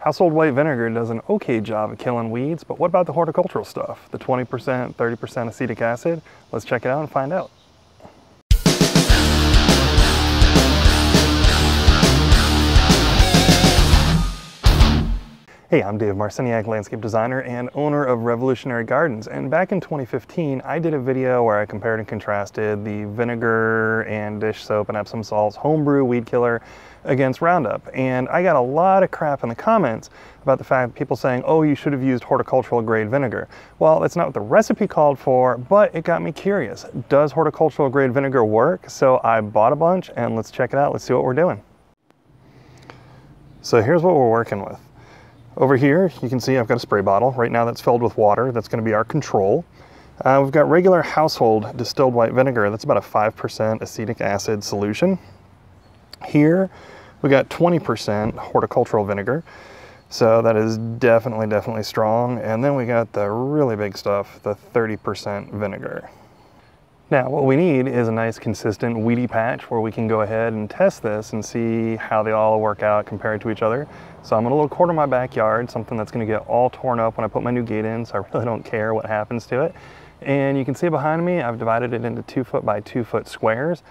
Household white vinegar does an okay job of killing weeds, but what about the horticultural stuff? The 20%, 30% acetic acid? Let's check it out and find out. Hey, I'm Dave Marciniak, landscape designer and owner of Revolutionary Gardens. And back in 2015, I did a video where I compared and contrasted the vinegar and dish soap and Epsom salts homebrew weed killer against Roundup. And I got a lot of crap in the comments about the fact that people saying, oh, you should have used horticultural grade vinegar. Well, that's not what the recipe called for, but it got me curious. Does horticultural grade vinegar work? So I bought a bunch and let's check it out. Let's see what we're doing. So here's what we're working with. Over here, you can see I've got a spray bottle. Right now that's filled with water. That's gonna be our control. We've got regular household distilled white vinegar. That's about a 5% acetic acid solution. Here, we got 20% horticultural vinegar. So that is definitely, definitely strong. And then we got the really big stuff, the 30% vinegar. Now, what we need is a nice, consistent, weedy patch where we can go ahead and test this and see how they all work out compared to each other. So I'm gonna little quarter my backyard, something that's gonna get all torn up when I put my new gate in, so I really don't care what happens to it. And you can see behind me, I've divided it into 2-foot by 2-foot squares.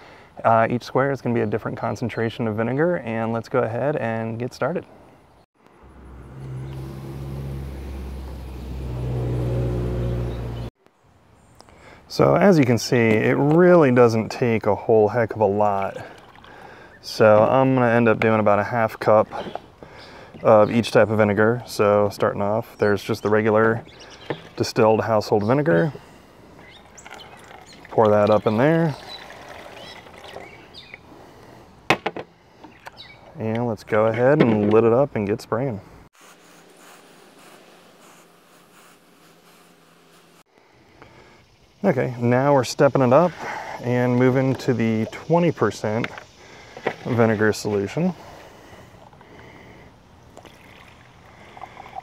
Each square is gonna be a different concentration of vinegar, and let's go ahead and get started. So as you can see, it really doesn't take a whole heck of a lot. So I'm gonna end up doing about a half cup of each type of vinegar. So starting off, there's just the regular distilled household vinegar. Pour that up in there. And let's go ahead and lid it up and get spraying. Okay, now we're stepping it up and moving to the 20% vinegar solution.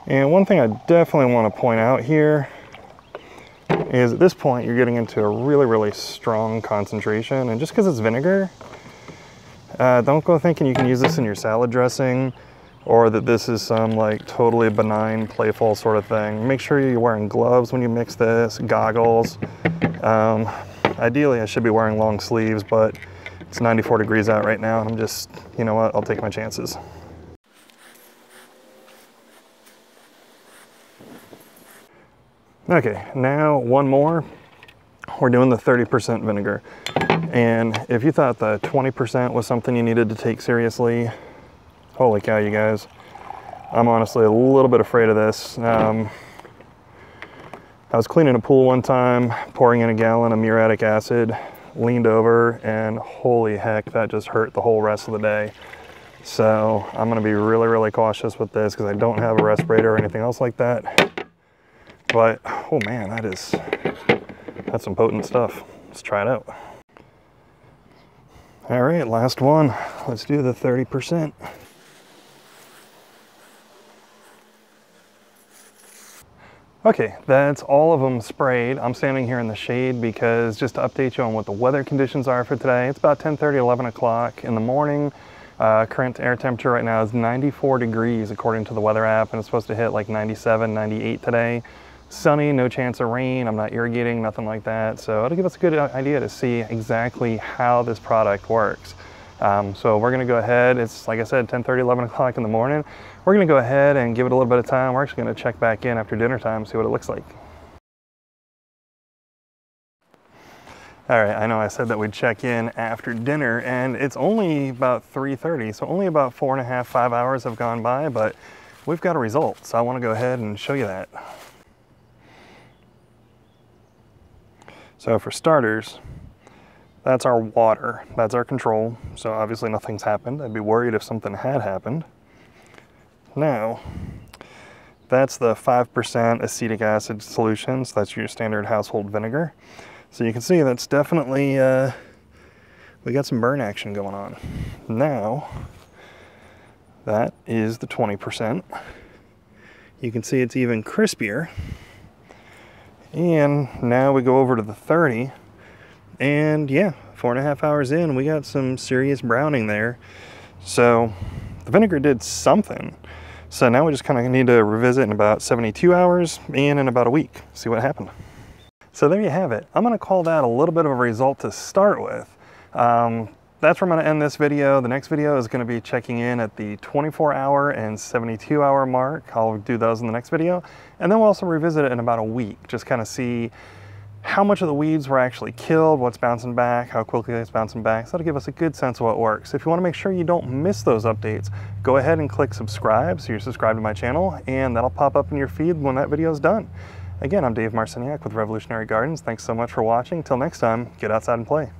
And one thing I definitely want to point out here is at this point, you're getting into a really, really strong concentration. And just because it's vinegar, don't go thinking you can use this in your salad dressing or that this is some like totally benign, playful sort of thing. Make sure you're wearing gloves when you mix this, goggles. Ideally, I should be wearing long sleeves, but it's 94 degrees out right now, and I'm just, you know what, I'll take my chances. Okay, now one more. We're doing the 30% vinegar. And if you thought the 20% was something you needed to take seriously, holy cow, you guys. I'm honestly a little bit afraid of this. I was cleaning a pool one time, pouring in a gallon of muriatic acid, leaned over, and holy heck, that just hurt the whole rest of the day. So I'm gonna be really, really cautious with this because I don't have a respirator or anything else like that. But, oh man, that's some potent stuff. Let's try it out. All right, last one. Let's do the 30%. Okay, that's all of them sprayed. I'm standing here in the shade because just to update you on what the weather conditions are for today, it's about 10:30, 11 o'clock in the morning. Current air temperature right now is 94 degrees according to the weather app, and it's supposed to hit like 97, 98 today. Sunny, no chance of rain, I'm not irrigating, nothing like that. So it'll give us a good idea to see exactly how this product works. So we're gonna go ahead, it's like I said, 10:30, 11 o'clock in the morning. We're gonna go ahead and give it a little bit of time. We're actually gonna check back in after dinner time, see what it looks like. All right, I know I said that we'd check in after dinner, and it's only about 3:30, so only about 4.5, 5 hours have gone by, but we've got a result, so I wanna go ahead and show you that. So for starters, that's our water, that's our control. So obviously nothing's happened. I'd be worried if something had happened. Now, that's the 5% acetic acid solution. So that's your standard household vinegar. So you can see that's definitely, we got some burn action going on. Now, that is the 20%. You can see it's even crispier. And now we go over to the 30, and yeah, 4.5 hours in, we got some serious browning there. So the vinegar did something, So now we just kind of need to revisit in about 72 hours and in about a week, see what happened. So there you have it. I'm gonna call that a little bit of a result to start with. That's where I'm gonna end this video. The next video is gonna be checking in at the 24-hour and 72-hour mark. I'll do those in the next video. And then we'll also revisit it in about a week, just kind of see how much of the weeds were actually killed, what's bouncing back, how quickly it's bouncing back. So that'll give us a good sense of what works. If you wanna make sure you don't miss those updates, go ahead and click subscribe so you're subscribed to my channel, and that'll pop up in your feed when that video is done. Again, I'm Dave Marciniak with Revolutionary Gardens. Thanks so much for watching. Till next time, get outside and play.